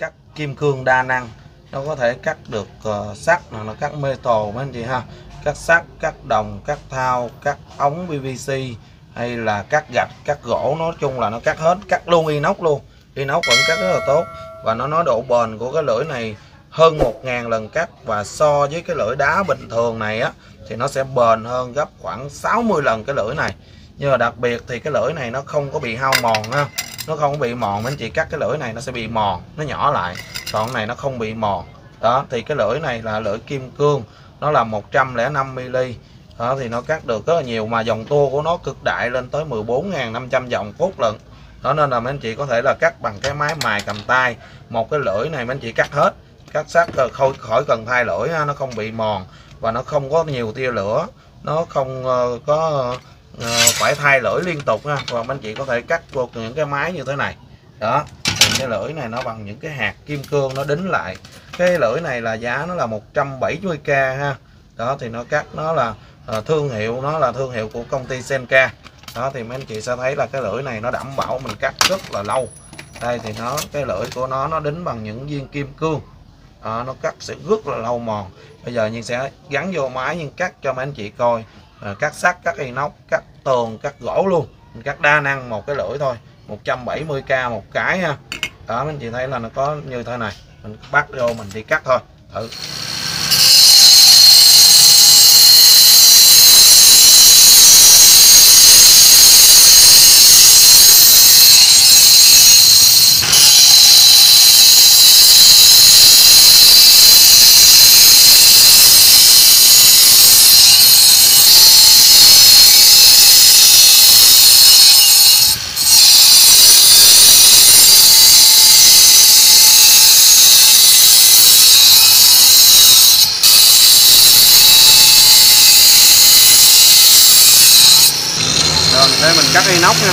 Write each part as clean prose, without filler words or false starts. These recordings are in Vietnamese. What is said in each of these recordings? cắt kim cương đa năng, nó có thể cắt được sắt, là nó cắt metal mấy anh chị ha, cắt sắt, cắt đồng, cắt thau, cắt ống PVC hay là cắt gạch, cắt gỗ, nói chung là nó cắt hết, cắt luôn inox luôn, inox vẫn cắt rất là tốt. Và nó nói độ bền của cái lưỡi này hơn 1000 lần cắt, và so với cái lưỡi đá bình thường này á thì nó sẽ bền hơn gấp khoảng 60 lần cái lưỡi này. Nhưng mà đặc biệt thì cái lưỡi này nó không có bị hao mòn ha, nó không bị mòn, mình chỉ cắt cái lưỡi này nó sẽ bị mòn, nó nhỏ lại, còn cái này nó không bị mòn. Đó thì cái lưỡi này là lưỡi kim cương, nó là 105 mm. Đó, thì nó cắt được rất là nhiều, mà dòng tua của nó cực đại lên tới 14.500 dòng phút lận. Đó nên là mấy anh chị có thể là cắt bằng cái máy mài cầm tay. Một cái lưỡi này mấy anh chị cắt hết, cắt sắt khỏi cần thay lưỡi ha, nó không bị mòn và nó không có nhiều tia lửa, nó không có phải thay lưỡi liên tục ha. Và mấy anh chị có thể cắt thuộc những cái máy như thế này. Đó, thì cái lưỡi này nó bằng những cái hạt kim cương nó đính lại. Cái lưỡi này là giá nó là 170k ha. Đó thì nó cắt, nó là thương hiệu của công ty Senka. Đó thì mấy anh chị sẽ thấy là cái lưỡi này nó đảm bảo mình cắt rất là lâu. Đây thì nó, cái lưỡi của nó đính bằng những viên kim cương. Nó cắt sẽ rất là lâu mòn. Bây giờ nhưng sẽ gắn vô máy nhưng cắt cho mấy anh chị coi, cắt sắt, cắt inox, cắt tường, cắt gỗ luôn, mình cắt đa năng một cái lưỡi thôi, 170k một cái ha. Đó mấy anh chị thấy là nó có như thế này, mình bắt vô mình đi cắt thôi. Để mình cắt inox nha.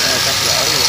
Đây, cắt gỗ luôn.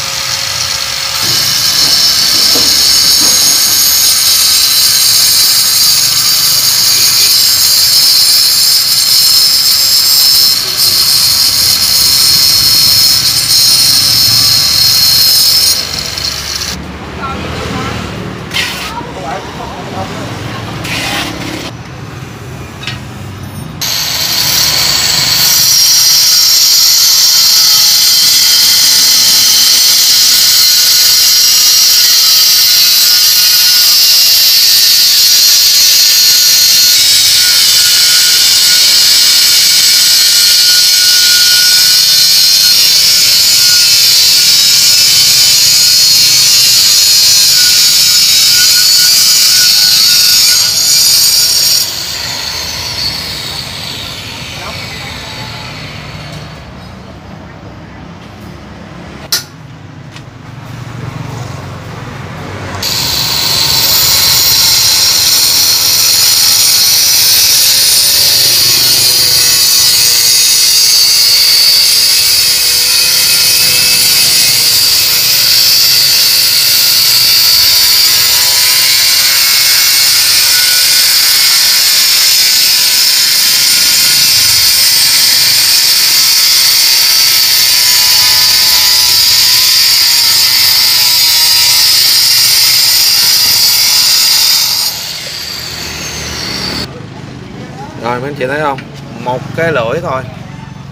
Rồi mấy anh chị thấy không, một cái lưỡi thôi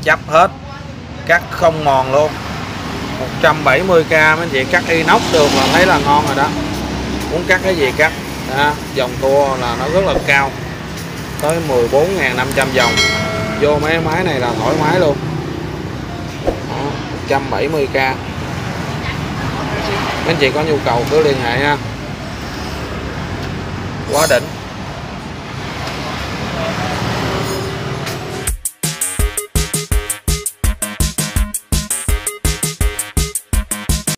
chắp hết, cắt không mòn luôn, 170k mấy anh chị, cắt inox được là thấy là ngon rồi đó. Muốn cắt cái gì cắt đó, dòng tua là nó rất là cao, tới 14.500 dòng, vô mấy máy này là thoải mái luôn. 170k. Mấy anh chị có nhu cầu cứ liên hệ ha. Quá đỉnh.